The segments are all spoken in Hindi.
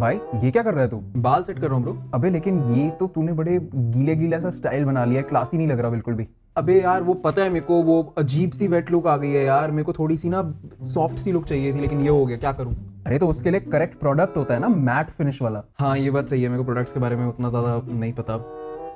भाई ये क्या कर रहा है तू? बाल सेट कर रहा हूँ ब्रो। अबे लेकिन ये तो तूने बड़े गीले गीला सा स्टाइल बना लिया, क्लासी नहीं लग रहा बिल्कुल भी। अबे यार वो पता है मेरे को, वो अजीब सी वेट लुक आ गई है यार। मेरे को थोड़ी सी ना सॉफ्ट सी लुक चाहिए थी, लेकिन ये हो गया, क्या करूँ? अरे तो उसके लिए करेक्ट प्रोडक्ट होता है ना, मैट फिनिश वाला। हाँ ये बात सही है, मेरे को प्रोडक्ट्स के बारे में उतना ज्यादा नहीं पता,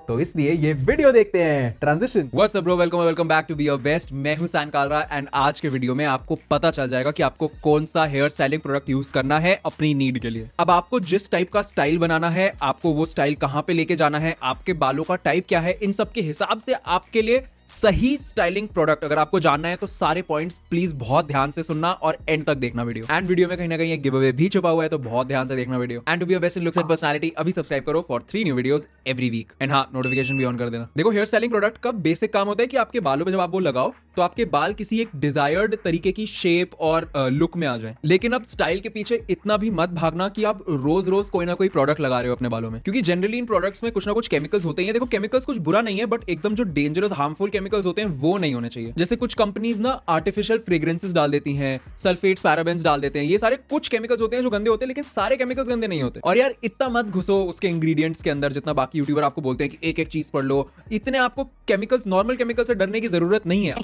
तो इसलिए ये वीडियो देखते हैं। Transition. What's up bro, welcome back to be your best. मैं हूं सान कालरा एंड आज के वीडियो में आपको पता चल जाएगा कि आपको कौन सा हेयर स्टाइलिंग प्रोडक्ट यूज करना है अपनी नीड के लिए। अब आपको जिस टाइप का स्टाइल बनाना है, आपको वो स्टाइल कहाँ पे लेके जाना है, आपके बालों का टाइप क्या है, इन सब के हिसाब से आपके लिए सही स्टाइलिंग प्रोडक्ट अगर आपको जानना है तो सारे पॉइंट्स प्लीज बहुत ध्यान से सुनना और एंड तक देखना वीडियो। एंड वीडियो में कहीं ना कहीं एक गिव अवे भी छुपा हुआ है, तो बहुत ध्यान से देखना video. And to be your best in looks and personality अभी सब्सक्राइब करो for 3 new videos every week. And हाँ, नोटिफिकेशन भी ऑन कर देना। देखो, हेयर स्टाइलिंग प्रोडक्ट का बेसिक काम होता है कि आपके बालों पर जब आप वो लगाओ तो आपके बाल किसी एक डिजायर्ड तरीके की शेप और लुक में आ जाए। लेकिन अब स्टाइल के पीछे इतना भी मत भागना कि आप रोज रोज कोई ना कोई प्रोडक्ट लगा रहे हो अपने बालों में, क्योंकि जनरली इन प्रोडक्ट्स में कुछ ना कुछ केमिकल्स होते हैं। देखो केमिकल्स कुछ बुरा नहीं है, बट एकदम जो डेंजरस हार्मफुल केमिकल्स होते हैं वो नहीं होने चाहिए। जैसे कुछ कंपनीज ना आर्टिफिशियल फ्रेग्रेंसेस डाल देती हैं, सल्फेट्स, पैराबेन्स डाल देते हैं। ये सारे कुछ केमिकल्स होते हैं जो गंदे होते हैं, लेकिन सारे केमिकल्स गंदे नहीं होते। और यार इतना मत घुसो उसके इंग्रेडिएंट्स के अंदर जितना बाकी यूट्यूबर आपको बोलते हैं कि एक एक चीज पढ़ लो। इतने आपको केमिकल्स, नॉर्मल केमिकल से डरने की जरूरत नहीं है।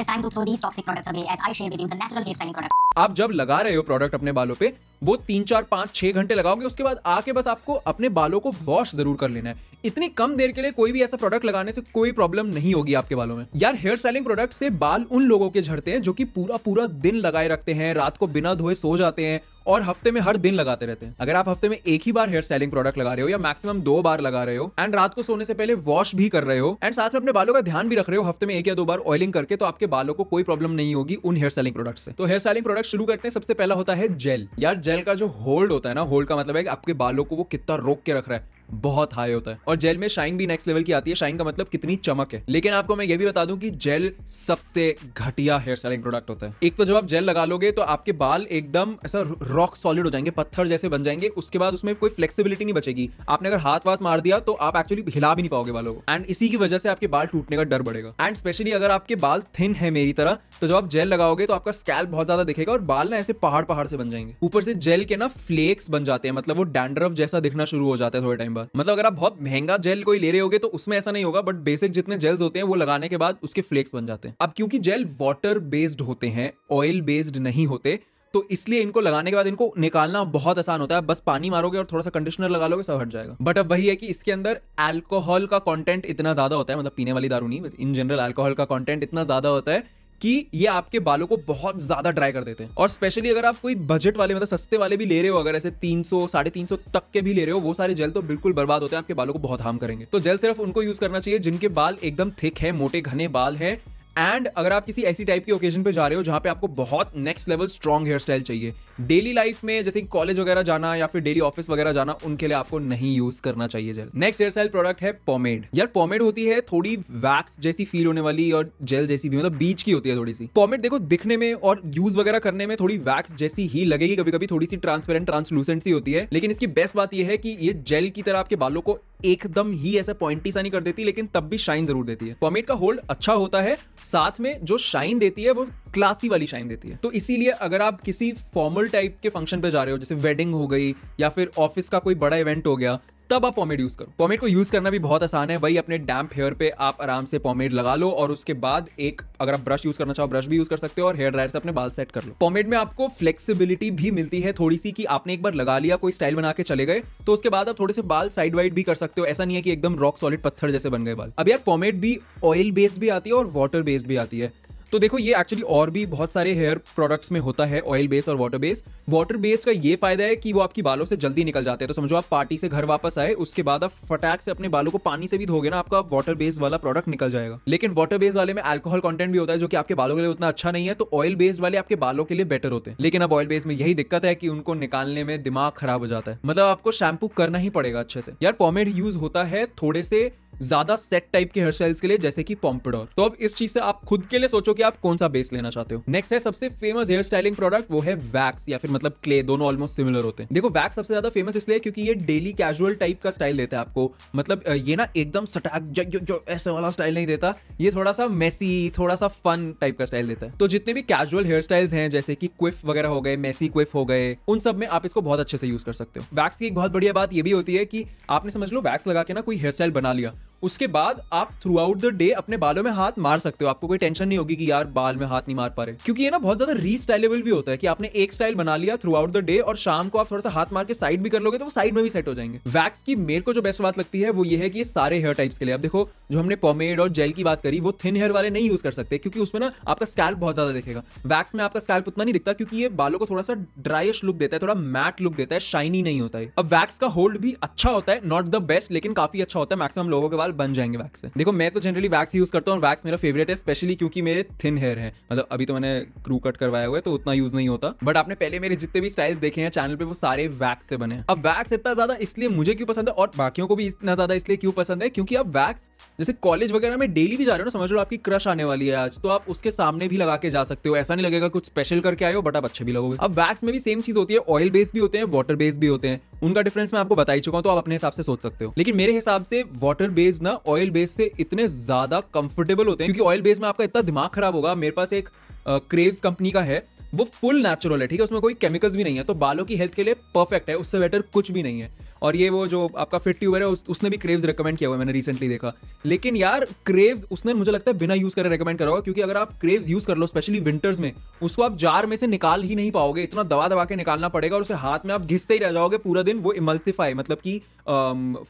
आप जब लगा रहे हो प्रोडक्ट अपने बालों पे, वो 3, 4, 5, 6 घंटे लगाओगे। उसके बाद आके बस आपको अपने बालों को वॉश जरूर कर लेना है। इतनी कम देर के लिए कोई भी ऐसा प्रोडक्ट लगाने से कोई प्रॉब्लम नहीं होगी आपके बालों में। यार हेयर स्टाइलिंग प्रोडक्ट से बाल उन लोगों के झड़ते हैं जो कि पूरा पूरा दिन लगाए रखते हैं, रात को बिना धोए सो जाते हैं और हफ्ते में हर दिन लगाते रहते हैं। अगर आप हफ्ते में एक ही बार हेयर स्टाइलिंग प्रोडक्ट लगा रहे हो या मैक्सिमम 2 बार लगा रहे हो एंड रात को सोने से पहले वॉश भी कर रहे हो एंड साथ में अपने बालों का ध्यान भी रख रहे हो, हफ्ते में 1 या 2 बार ऑयलिंग करके, तो आपके बालों को कोई प्रॉब्लम नहीं होगी उन हेयर स्टाइलिंग प्रोडक्ट से। तो हेयर स्टाइलिंग प्रोडक्ट शुरू करते हैं। सबसे पहला होता है जेल। यार जेल का जो होल्ड होता है ना, होल्ड का मतलब है आपके बालों को वो कितना रोक के रख रहा है, बहुत हाई होता है। और जेल में शाइन भी नेक्स्ट लेवल की आती है। शाइन का मतलब कितनी चमक है। लेकिन आपको मैं ये भी बता दूं कि जेल सबसे घटिया हेयर स्टाइलिंग प्रोडक्ट होता है। एक तो जब आप जेल लगा लोगे तो आपके बाल एकदम ऐसा रॉक सॉलिड हो जाएंगे, पत्थर जैसे बन जाएंगे। उसके बाद उसमें कोई फ्लेक्सिबिलिटी नहीं बचेगी। आपने अगर हाथ वाथ मार दिया तो आप एक्चुअली हिला भी नहीं पाओगे बालों को, एंड इसी की वजह से आपके बाल टूटने का डर बढ़ेगा। एंड स्पेशली अगर आपके बाल थिन है मेरी तरह, तो जब आप जेल लगाओगे तो आपका स्कैल्प बहुत ज्यादा दिखेगा और बाल ना ऐसे पहाड़ पहाड़ से बन जाएंगे। ऊपर से जेल के ना फ्लेक्स बन जाते हैं, मतलब वो डैंड्रफ जैसा दिखना शुरू हो जाता है थोड़े टाइम। मतलब अगर आप बहुत महंगा जेल कोई ले रहे होगे तो उसमें ऐसा नहीं होगा, बट बेसिक जितने जेल्स होते हैं वो लगाने के बाद उसके फ्लेक्स बन जाते हैं। अब क्योंकि जेल वाटर बेस्ड होते हैं, ऑयल बेस्ड नहीं होते, तो इसलिए इनको लगाने के बाद इनको निकालना बहुत आसान होता है। बस पानी मारोगे और थोड़ा सा कंडीशनर लगा लोगे, सब हट जाएगा। बट अब वही है कि इसके अंदर अल्कोहल का कॉन्टेंट इतना ज्यादा होता है, मतलब पीने वाली दारू नहीं, इन जनरल अल्कोहल का कॉन्टेंट इतना ज्यादा होता है कि ये आपके बालों को बहुत ज्यादा ड्राई कर देते हैं। और स्पेशली अगर आप कोई बजट वाले, मतलब सस्ते वाले भी ले रहे हो, अगर ऐसे 300, 350 तक के भी ले रहे हो, वो सारे जेल तो बिल्कुल बर्बाद होते हैं, आपके बालों को बहुत हार्म करेंगे। तो जेल सिर्फ उनको यूज करना चाहिए जिनके बाल एकदम थिक है, मोटे घने बाल है। एंड अगर आप किसी ऐसी टाइप की ओकेजन पे जा रहे हो जहाँ पे आपको बहुत next level strong hair style चाहिए, डेली लाइफ में जैसे कॉलेज वगैरह जाना या फिर डेली ऑफिस वगैरह जाना, उनके लिए आपको नहीं यूज करना चाहिए gel. Next hair style product है पोमेड। यार पोमेड होती है थोड़ी वैक्स जैसी फील होने वाली और जेल जैसी भी, मतलब बीच की होती है थोड़ी सी। पोमेड देखो दिखने में और यूज वगैरह करने में थोड़ी वैक्स जैसी ही लगेगी, कभी कभी थोड़ी सी ट्रांसपेरेंट, ट्रांसलूसेंट सी होती है। लेकिन इसकी बेस्ट बात यह है कि ये जेल की तरह आपके बालों को एकदम ही ऐसा पॉइंटी सा नहीं कर देती, लेकिन तब भी शाइन जरूर देती है। पोमेड का होल्ड अच्छा होता है, साथ में जो शाइन देती है वो क्लासी वाली शाइन देती है। तो इसीलिए अगर आप किसी फॉर्मल टाइप के फंक्शन पे जा रहे हो, जैसे वेडिंग हो गई या फिर ऑफिस का कोई बड़ा इवेंट हो गया, तब आप पोमेड यूज करो। पोमेड को यूज करना भी बहुत आसान है। वही अपने डैम्प हेयर पे आप आराम से पोमेड लगा लो और उसके बाद एक, अगर आप ब्रश यूज करना चाहो ब्रश भी यूज कर सकते हो, और हेयर ड्रायर से अपने बाल सेट कर लो। पोमेड में आपको फ्लेक्सिबिलिटी भी मिलती है थोड़ी सी, कि आपने एक बार लगा लिया, कोई स्टाइल बना के चले गए, तो उसके बाद आप थोड़े से बाल साइड वाइड भी कर सकते हो। ऐसा नहीं है कि एकदम रॉक सॉलिड पत्थर जैसे बन गए बाल। अब यार पोमेड भी ऑयल बेस्ड भी आती है और वाटर बेस्ड भी आती है। तो देखो ये एक्चुअली और भी बहुत सारे हेयर प्रोडक्ट्स में होता है, ऑयल बेस और वाटर बेस। वाटर बेस का ये फायदा है कि वो आपकी बालों से जल्दी निकल जाते हैं। तो समझो आप पार्टी से घर वापस आए, उसके बाद आप फटाक से अपने बालों को पानी से भी धोगे ना, आपका वाटर बेस वाला प्रोडक्ट निकल जाएगा। लेकिन वाटर बेस वाले में अल्कोहल कंटेंट भी होता है जो कि आपके बालों के लिए उतना अच्छा नहीं है। तो ऑयल बेस्ड वाले आपके बालों के लिए बेटर होते हैं। लेकिन अब ऑयल बेस में यही दिक्कत है कि उनको निकालने में दिमाग खराब हो जाता है, मतलब आपको शैम्पू करना ही पड़ेगा अच्छे से। यार पोमेड यूज होता है थोड़े से ज्यादा सेट टाइप के हेयर स्टाइल्स के लिए, जैसे कि पॉम्पडोर। तो अब इस चीज से आप खुद के लिए सोचो कि आप कौन सा बेस लेना चाहते हो। नेक्स्ट है सबसे फेमस हेयर स्टाइलिंग प्रोडक्ट, वो है वैक्स या फिर मतलब क्ले, दोनों ऑलमोस्ट सिमिलर होते हैं। देखो वैक्स सबसे ज्यादा फेमस इसलिए क्योंकि ये डेली कैजुअल टाइप का स्टाइल देता है आपको, मतलब ये ना एकदम सटैक ऐसे वाला स्टाइल नहीं देता, ये थोड़ा सा मेसी, थोड़ा सा फन टाइप का स्टाइल देता है। तो जितने भी कैजुअल हेयर स्टाइल्स हैं जैसे कि क्विफ वगैरह हो गए, मेसी क्विफ हो गए, उन सब में आप इसको बहुत अच्छे से यूज कर सकते हो। वैक्स की एक बहुत बढ़िया बात ये भी होती है कि आपने समझ लो वैक्स लगा के ना कोई हेयर स्टाइल बना लिया, उसके बाद आप थ्रू आउट द डे अपने बालों में हाथ मार सकते हो, आपको कोई टेंशन नहीं होगी कि यार बाल में हाथ नहीं मार पा रहे, क्योंकि ये ना बहुत ज्यादा रीस्टाइलेबल भी होता है कि आपने एक स्टाइल बना लिया थ्रू आउट द डे और शाम को आप थोड़ा सा हाथ मार के साइड भी कर लोगे तो वो साइड में भी सेट हो जाएंगे। वैक्स की मेरे को जो बेस्ट बात लगती है वो ये है कि ये सारे हेयर टाइप्स के लिए, आप देखो जो हमने पोमेड और जेल की बात करी वो थिन हेयर वाले नहीं यूज कर सकते क्योंकि उसमें ना आपका स्कैल्प बहुत ज्यादा दिखेगा, वैक्स में आपका स्कैल्प उतना नहीं दिखता क्योंकि ये बालों को थोड़ा सा ड्राइश लुक देता है, थोड़ा मैट लुक देता है, शाइनी नहीं होता है। अब वैक्स का होल्ड भी अच्छा होता है, नॉट द बेस्ट लेकिन काफी अच्छा होता है, मैक्सिमम लोगों के बन जाएंगे वैक्स से। देखो मैं तो जनरली वैक्स यूज करता हूँ और वैक्स मेरा फेवरेट है, स्पेशली क्योंकि मेरे थिन हेयर है, मतलब अभी तो मैंने क्रू कट करवाया हुआ है तो उतना यूज नहीं होता, बट आपने पहले मेरे जितने भी स्टाइल्स देखे हैं चैनल पे वो सारे वैक्स से बने हैं। अब वैक्स इतना ज्यादा इसलिए मुझे क्यों पसंद है और बाकियों को भी इतना ज्यादा इसलिए क्यों पसंद है, क्योंकि आप वैक्स जैसे कॉलेज वगैरह में डेली भी जा रहे हो ना, समझ लो आपकी क्रश आने वाली है आज, तो आप उसके सामने भी लगा के जा सकते हो, ऐसा नहीं लगेगा कुछ स्पेशल करके आए हो, बट आप अच्छे भी लगोगे। अब वैक्स में भी सेम चीज होती है, ऑयल बेस्ड भी होते हैं, वाटर बेस्ड भी होते हैं, उनका डिफरेंस मैं आपको बता ही चुका हूँ, तो आप अपने हिसाब से सोच सकते हो। लेकिन मेरे हिसाब से वाटर बेस्ड ना ऑयल बेस से इतने ज्यादा कंफर्टेबल होते हैं, क्योंकि ऑयल बेस में आपका इतना दिमाग खराब होगा। मेरे पास एक क्रेव्स कंपनी का है, वो फुल नेचुरल है, ठीक है, उसमें कोई केमिकल्स भी नहीं है, तो बालों की हेल्थ के लिए परफेक्ट है, उससे बेटर कुछ भी नहीं है। और ये वो जो आपका फिट ट्यूबर है उसने भी क्रेव्स रेकमेंड किया हुआ है, मैंने रिसेंटली देखा, लेकिन यार क्रेव्स उसने मुझे लगता है बिना यूज करे रेकमेंड करा हुआ, क्योंकि अगर आप क्रेव्स यूज कर लो स्पेशली विंटर्स में, उसको आप जार में से निकाल ही नहीं पाओगे, इतना दवा दवा के निकालना पड़ेगा और उसे हाथ में आप घिसते ही रह जाओगे पूरा दिन, वो इमल्सिफाई मतलब कि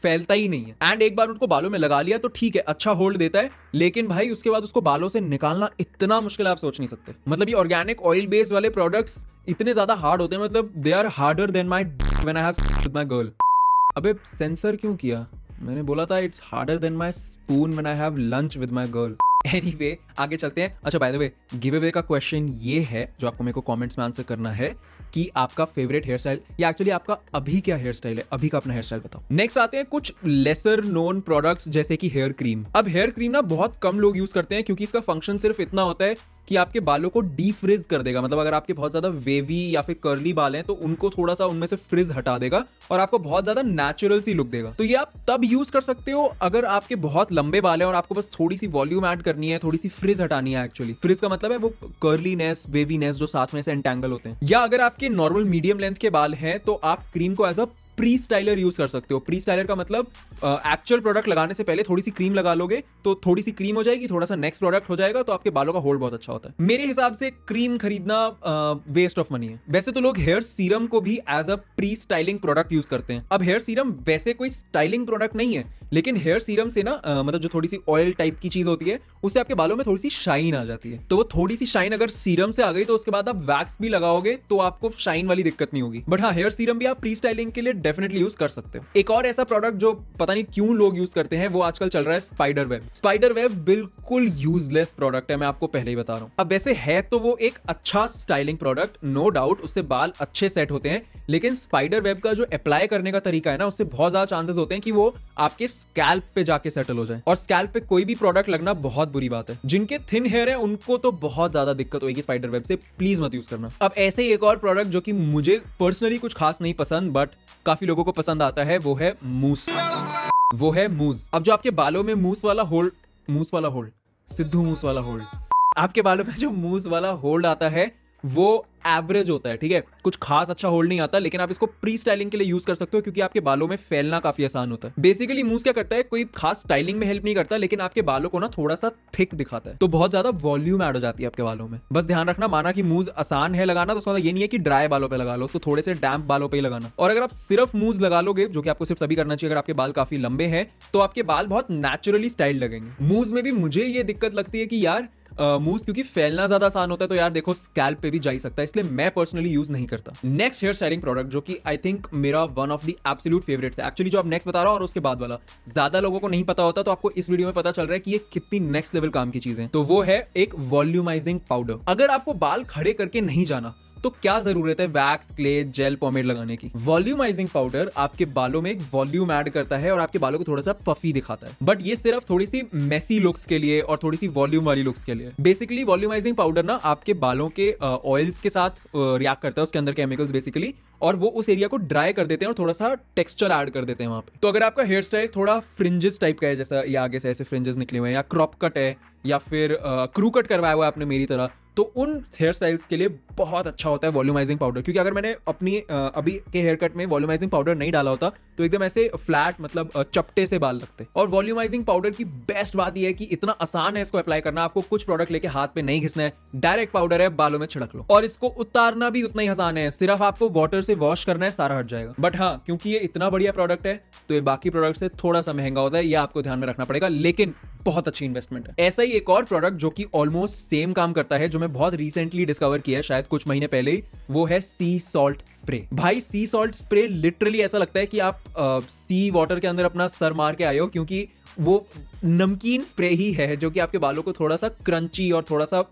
फैलता ही नहीं है। एंड एक बार उनको बालों में लगा लिया तो ठीक है, अच्छा होल्ड देता है, लेकिन भाई उसके बाद उसको बालों से निकालना इतना मुश्किल आप सोच नहीं सकते। मतलब ये ऑर्गेनिक ऑयल बेस्ड वाले प्रोडक्ट्स इतने ज्यादा हार्ड होते हैं, मतलब they are harder than my when I have sex with my girl. अबे सेंसर क्यों किया? मैंने बोला था it's harder than my spoon when I have lunch with my girl. Anyway आगे चलते हैं। अच्छा by the way, give away का क्वेश्चन ये है जो आपको मेरे को कमेंट्स में आंसर करना है कि आपका फेवरेट हेयर स्टाइल या एक्चुअली आपका अभी क्या हेयर स्टाइल है, अभी का अपना हेयर स्टाइल बताओ। नेक्स्ट आते हैं कुछ लेसर नोन प्रोडक्ट्स जैसे कि हेयर क्रीम। अब हेयर क्रीम ना बहुत कम लोग यूज करते हैं क्योंकि इसका फंक्शन सिर्फ इतना होता है कि आपके बालों को डीफ्रिज कर देगा, मतलब अगर आपके बहुत ज्यादा वेवी या फिर कर्ली बाल हैं तो उनको थोड़ा सा उनमें से फ्रिज हटा देगा और आपको बहुत ज्यादा नेचुरल सी लुक देगा। तो ये आप तब यूज कर सकते हो अगर आपके बहुत लंबे बाल हैं और आपको बस थोड़ी सी वॉल्यूम ऐड करनी है, थोड़ी सी फ्रिज हटानी है। एक्चुअली फ्रिज का मतलब है वो कर्लीनेस, वेवीनेस जो साथ में से एंटेंगल होते हैं। या अगर आपके नॉर्मल मीडियम लेंथ के बाल हैं तो आप क्रीम को as a pre styler use कर सकते हो। प्री स्टाइलर का मतलब एक्चुअल प्रोडक्ट लगाने से पहले थोड़ी सी क्रीम लगा लोगे तो थोड़ी सी क्रीम हो जाएगी, थोड़ा सा नेक्स्ट प्रोडक्ट हो जाएगा, तो आपके बालों का होल्ड बहुत अच्छा होता है। मेरे हिसाब से क्रीम खरीदना वेस्ट ऑफ मनी है। वैसे तो लोग हेयर सीरम को भी as a pre styling product use करते हैं। अब हेयर सीरम वैसे कोई स्टाइलिंग प्रोडक्ट नहीं है, लेकिन हेयर सीरम से ना मतलब जो थोड़ी सी ऑयल टाइप की चीज होती है उससे आपके बालों में थोड़ी सी शाइन आ जाती है, तो वो थोड़ी सी शाइन अगर सीरम से आ गई तो उसके बाद आप वैक्स भी लगाओगे तो आपको शाइन वाली दिक्कत नहीं होगी। बट हाँ, हेयर सीरम भी आप प्री स्टाइलिंग के लिए डेफिनेटली यूज कर सकते हो। एक और ऐसा प्रोडक्ट जो पता नहीं क्यों लोग यूज करते हैं वो आजकल चल रहा है स्पाइडर वेब। स्पाइडर वेब बिल्कुल यूजलेस प्रोडक्ट है, मैं आपको पहले ही बता रहा हूं। अब वैसे है तो वो एक अच्छा स्टाइलिंग प्रोडक्ट, नो डाउट, उससे बाल अच्छे सेट होते हैं, लेकिन स्पाइडर वेब का जो अप्लाई करने का तरीका है ना, उससे बहुत ज्यादा चांसेस होते हैं कि वो आपके स्कैल्प पे जाके सेटल हो जाए, और स्कैल्प पे कोई भी प्रोडक्ट लगना बहुत बुरी बात है। जिनके थिन हेयर है उनको तो बहुत ज्यादा दिक्कत होगी स्पाइडर वेब से, प्लीज मत यूज करना। अब ऐसे ही एक और प्रोडक्ट जो कि मुझे पर्सनली कुछ खास नहीं पसंद बट काफी लोगों को पसंद आता है, वो है मूस। अब जो आपके बालों में मूस वाला होल्ड, आपके बालों में जो मूस वाला होल्ड आता है वो एवरेज होता है, ठीक है, कुछ खास अच्छा होल्ड नहीं आता, लेकिन आप इसको प्री स्टाइलिंग के लिए यूज कर सकते हो क्योंकि आपके बालों में फैलना काफी आसान होता है। बेसिकली मूस क्या करता है, कोई खास स्टाइलिंग में हेल्प नहीं करता, लेकिन आपके बालों को ना थोड़ा सा थिक दिखाता है, तो बहुत ज्यादा वॉल्यूम ऐड हो जाती है आपके बालों में। बस ध्यान रखना, माना कि मूस आसान है लगाना तो उसका ये नहीं है कि ड्राई बालों पर लगा लो, उसको थोड़े से डैम्प बालों पर ही लगाना। और अगर आप सिर्फ मूस लगा लोगे, जो कि आपको सिर्फ तभी करना चाहिए अगर आपके बाल काफी लंबे हैं, तो आपके बाल बहुत नेचुरली स्टाइल लगेंगे। मूस में भी मुझे ये दिक्कत लगती है कि यार मूस क्योंकि फैलना ज्यादा आसान होता है, तो यार देखो स्कैल्प पे भी जा ही सकता है, इसलिए मैं पर्सनली यूज नहीं करता। नेक्स्ट हेयर स्टाइलिंग प्रोडक्ट जो कि आई थिंक मेरा one of the absolute favourites है, एक्चुअली जो आप नेक्स्ट बता रहा हूं और उसके बाद वाला ज्यादा लोगों को नहीं पता होता, तो आपको इस वीडियो में पता चल रहा है कि ये कितनी नेक्स्ट लेवल काम की चीज है, तो वो है एक वॉल्यूमाइजिंग पाउडर। अगर आपको बाल खड़े करके नहीं जाना, तो क्या जरूरत है वैक्स, क्ले, जेल, पोमेड लगाने की। वॉल्यूमाइजिंग पाउडर आपके बालों में एक वॉल्यूम ऐड करता है और आपके बालों को थोड़ा सा पफी दिखाता है, बट ये सिर्फ थोड़ी सी मेसी लुक्स के लिए और थोड़ी सी वॉल्यूम वाली लुक्स के लिए। बेसिकली वॉल्यूमाइजिंग पाउडर ना आपके बालों के ऑयल्स के साथ रिएक्ट करता है, उसके अंदर केमिकल्स बेसिकली, और वो उस एरिया को ड्राई कर देते हैं और थोड़ा सा टेक्सचर ऐड कर देते हैं वहां पे। तो अगर आपका हेयर स्टाइल थोड़ा फ्रिंजेस टाइप का है, जैसा ये आगे से ऐसे फ्रिंजेस निकले हुए हैं, या क्रॉप कट है, या फिर क्रू कट करवाया हुआ है आपने मेरी तरह, तो उन हेयर स्टाइल्स के लिए बहुत अच्छा होता है वॉल्यूमाइजिंग पाउडर। क्योंकि अगर मैंने अपनी अभी के हेयर कट में वॉल्यूमाइजिंग पाउडर नहीं डाला होता तो एकदम ऐसे फ्लैट, मतलब चपटे से बाल लगते। और वॉल्यूमाइजिंग पाउडर की बेस्ट बात यह है कि इतना आसान है इसको अप्लाई करना, आपको कुछ प्रोडक्ट लेके हाथ पे नहीं घिसना है, डायरेक्ट पाउडर है, बालों में छिड़क लो। और इसको उतारना भी उतना ही आसान है, सिर्फ आपको वाटर से वॉश करना है, सारा हट जाएगा। बट हाँ, क्योंकि ये इतना बढ़िया प्रोडक्ट है तो ये बाकी प्रोडक्ट से थोड़ा सा महंगा होता है, यह आपको ध्यान में रखना पड़ेगा, लेकिन बहुत अच्छी इन्वेस्टमेंट है। ऐसा ही एक और प्रोडक्ट जो कि ऑलमोस्ट सेम काम करता है, जो मैं बहुत रिसेंटली डिस्कवर किया है, शायद कुछ महीने पहले ही, वो है सी सॉल्ट स्प्रे। भाई सी सॉल्ट स्प्रे लिटरली ऐसा लगता है कि आप सी वाटर के अंदर अपना सर मार के आए हो, क्योंकि वो नमकीन स्प्रे ही है जो कि आपके बालों को थोड़ा सा क्रंची और थोड़ा सा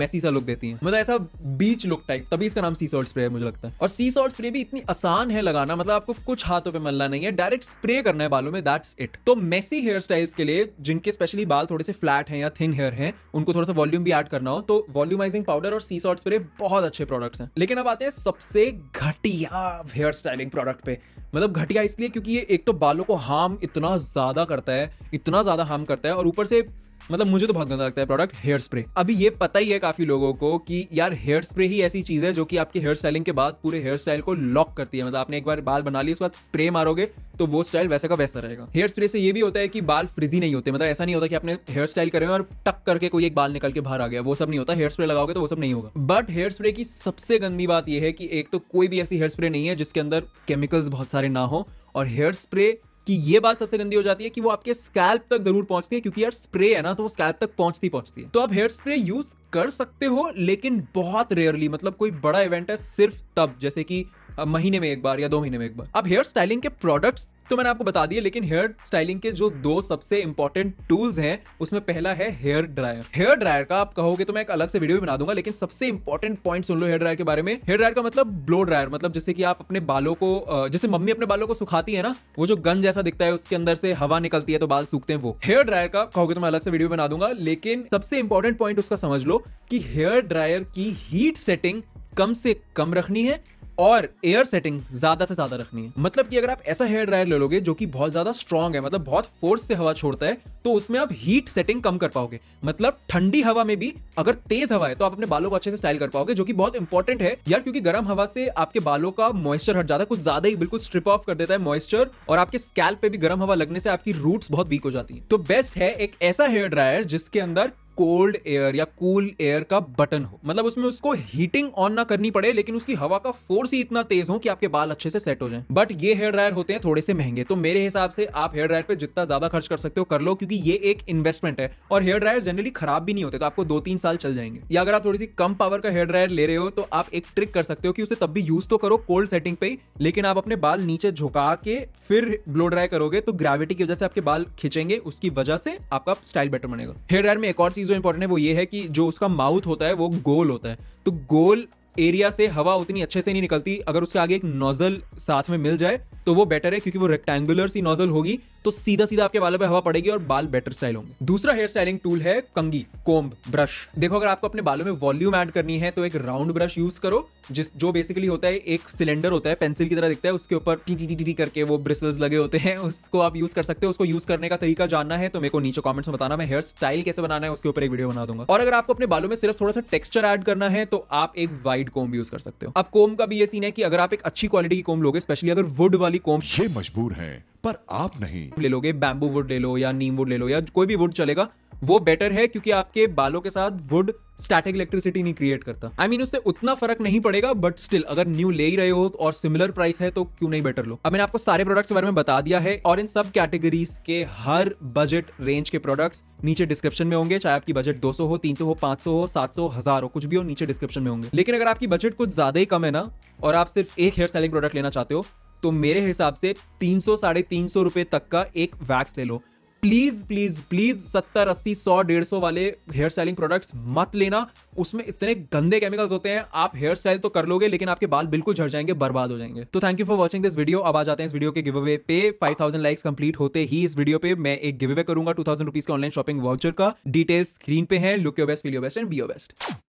मैसी सा लुक देती है, मतलब ऐसा बीच लुक टाइप, तभी इसका नाम सी सॉल्ट स्प्रे है मुझे लगता है। और सी सॉल्ट स्प्रे भी इतनी आसान है लगाना, मतलब आपको कुछ हाथों पे मलना नहीं है, डायरेक्ट स्प्रे करना है बालों में, दैट्स इट। तो मैसी हेयर स्टाइल्स के लिए, जिनके स्पेशली बाल थोड़े से फ्लैट हैं या थिन हेयर हैं, उनको थोड़ा सा वॉल्यूम भी ऐड करना हो तो वॉल्यूमाइजिंग पाउडर और सी सॉल्ट स्प्रे बहुत अच्छे प्रोडक्ट्स हैं। लेकिन अब आते हैं सबसे घटिया हेयर स्टाइलिंग प्रोडक्ट पे। मतलब घटिया इसलिए क्योंकि ये एक तो बालों को हार्म इतना ज्यादा करता है, इतना ज्यादा हार्म करता है, और ऊपर से मतलब मुझे तो बहुत गंदा लगता है प्रोडक्ट हेयर स्प्रे। अभी ये पता ही है काफी लोगों को कि यार हेयर स्प्रे ही ऐसी चीज है जो कि आपके हेयर स्टाइलिंग के बाद पूरे हेयर स्टाइल को लॉक करती है, मतलब आपने एक बार बाल बना लिया, उसके बाद स्प्रे मारोगे तो वो स्टाइल वैसे का वैसा रहेगा। हेयर स्प्रे से ये भी होता है कि बाल फ्रिजी नहीं होते, मतलब ऐसा नहीं होता कि आपने हेयर स्टाइल करे और टक करके कोई एक बाल निकल के बाहर आ गया, वो सब नहीं होता। हेयर स्प्रे लगाओगे तो वो सब नहीं होगा। बट हेयर स्प्रे की सबसे गंदी बात यह है कि एक तो कोई भी ऐसी हेयर स्प्रे नहीं है जिसके अंदर केमिकल्स बहुत सारे ना हो, और हेयर स्प्रे कि ये बात सबसे गंदी हो जाती है कि वो आपके स्कैल्प तक जरूर पहुंचती है, क्योंकि यार स्प्रे है ना तो वो स्कैल्प तक पहुंचती है। तो आप हेयर स्प्रे यूज कर सकते हो, लेकिन बहुत रेयरली, मतलब कोई बड़ा इवेंट है सिर्फ तब, जैसे कि महीने में एक बार या 2 महीने में एक बार। अब हेयर स्टाइलिंग के प्रोडक्ट्स तो मैंने आपको बता दिए, लेकिन हेयर स्टाइलिंग के जो 2 सबसे इंपॉर्टेंट टूल्स हैं उसमें पहला है हेयर ड्रायर। हेयर ड्रायर का आप कहोगे तो मैं एक अलग से वीडियो भी बना दूंगा, लेकिन सबसे इंपॉर्टेंट पॉइंट सुन लो हेयर ड्रायर के बारे में। हेयर ड्रायर का मतलब ब्लो ड्रायर, मतलब जैसे कि आप अपने बालों को, जैसे मम्मी अपने बालों को सुखाती है ना, वो जो गन जैसा दिखता है उसके अंदर से हवा निकलती है तो बाल सूखते हैं, वो हेयर ड्रायर का कहोगे तो मैं अलग से वीडियो बना दूंगा। लेकिन सबसे इंपॉर्टेंट पॉइंट उसका समझ लो कि हेयर ड्रायर की हीट सेटिंग कम से कम रखनी है और एयर सेटिंग ज्यादा से ज्यादा रखनी है। मतलब कि अगर आप ऐसा हेयर ड्रायर ले लोगे जो कि बहुत ज्यादा स्ट्रांग है, मतलब बहुत फोर्स से हवा छोड़ता है, तो उसमें आप हीट सेटिंग कम कर पाओगे। मतलब ठंडी हवा में भी अगर तेज हवा है तो आप अपने बालों को अच्छे से स्टाइल कर पाओगे, जो कि बहुत इंपॉर्टेंट है यार, क्योंकि गर्म हवा से आपके बालों का मॉइस्चर हट जाता है, कुछ ज्यादा ही बिल्कुल स्ट्रिप ऑफ कर देता है मॉइस्चर, और आपके स्कैल्प पे भी गर्म हवा लगने से आपकी रूट्स बहुत वीक हो जाती है। तो बेस्ट है एक ऐसा हेयर ड्रायर जिसके अंदर कोल्ड एयर या कूल एयर का बटन हो, मतलब उसमें उसको हीटिंग ऑन ना करनी पड़े, लेकिन उसकी हवा का फोर्स ही इतना तेज हो कि आपके बाल अच्छे से सेट हो जाएं। बट ये हेयर ड्रायर होते हैं थोड़े से महंगे, तो मेरे हिसाब से आप हेयर ड्रायर पे जितना ज्यादा खर्च कर सकते हो कर लो, क्योंकि ये एक इन्वेस्टमेंट है। और हेयर ड्रायर जनरली खराब भी नहीं होते, तो आपको 2-3 साल चल जाएंगे। या अगर आप थोड़ी सी कम पावर का हेयर ड्रायर ले रहे हो तो आप एक ट्रिक कर सकते हो कि उसे तब भी यूज तो करो कोल्ड सेटिंग पे ही, लेकिन आप अपने बाल नीचे झुका के फिर ब्लो ड्राई करोगे तो ग्रेविटी की वजह से आपके बाल खिंचेंगे, उसकी वजह से आपका स्टाइल बेटर बनेगा। हेयर ड्रायर में एक और जो इंपॉर्टेंट है वो ये है कि जो उसका माउथ होता है वो गोल होता है, तो गोल एरिया से हवा उतनी अच्छे से नहीं निकलती। अगर उसके आगे एक नोजल साथ में मिल जाए तो वो बेटर है, क्योंकि वो रेक्टेंगुलर सी नोजल होगी तो सीधा सीधा आपके बालों पे हवा पड़ेगी और बाल बेटर स्टाइल होंगे। दूसरा हेयर स्टाइलिंग टूल है कंघी, कोम्ब, ब्रश। देखो, अगर आपको अपने बालों में वॉल्यूम ऐड करनी है तो एक राउंड ब्रश यूज करो, जो बेसिकली होता है एक सिलेंडर होता है, पेंसिल की तरह दिखता है, उसके ऊपर टी टी टी करके वो ब्रिसल्स लगे होते हैं, उसको आप यूज कर सकते हो। उसको यूज करने का तरीका जानना है तो मेरे को नीचे कमेंट्स में बताना, मैं हेयर स्टाइल कैसे बनाना है उसके ऊपर एक वीडियो बना दूंगा। और अगर आपको अपने बालों में सिर्फ थोड़ा सा टेक्सचर ऐड करना है तो आप एक वाइड कोम्ब यूज कर सकते हो। अब कोम्ब का भी ये सीन है कि अगर आप एक अच्छी क्वालिटी की कोम्ब लोगे, स्पेशली अगर वुड वाली कोम्ब, ये मजबूर है पर आप नहीं ले लोगे, बैम्बू वुड ले लो या नीम वुड ले लो या कोई भी वुड चलेगा, वो बेटर है, क्योंकि आपके बालों के साथ वुड स्टैटिक इलेक्ट्रिसिटी नहीं क्रिएट करता। I mean, उससे उतना फर्क नहीं पड़ेगा, बट स्टिल अगर न्यू ले ही रहे हो और सिमिलर प्राइस है तो क्यों नहीं बेटर लो। अब मैंने आपको सारे प्रोडक्ट्स के बारे में बता दिया है, और इन सब कैटेगरीज के हर बजट रेंज के प्रोडक्ट्स नीचे डिस्क्रिप्शन में होंगे, चाहे आपकी बजट 200 हो, 300 हो, 500 हो, 700 1000 हो, कुछ भी हो, नीचे डिस्क्रिप्शन में होंगे। लेकिन अगर आपकी बजट कुछ ज्यादा ही कम है ना और आप सिर्फ एक हेयर स्टाइलिंग प्रोडक्ट लेना चाहते हो तो मेरे हिसाब से 300-350 रुपए तक का एक वैक्स ले लो। प्लीज प्लीज प्लीज 70, 80, 100, 150 वाले हेयर स्टाइलिंग प्रोडक्ट्स मत लेना। उसमें इतने गंदे केमिकल्स होते हैं, आप हेयर स्टाइल तो कर लोगे लेकिन आपके बाल बिल्कुल झड़ जाएंगे, बर्बाद हो जाएंगे। तो thank you for watching this video. अब आ जाते हैं इस वीडियो के गिव अवे पे। 5000 लाइक्स कंप्लीट होते ही इस वीडियो पे मैं एक गिव अवे करूंगा 2000 रुपीज के ऑनलाइन शॉपिंग वाउचर का। डिटेल्स स्क्रीन पे है। Look your best, feel your best and be your best.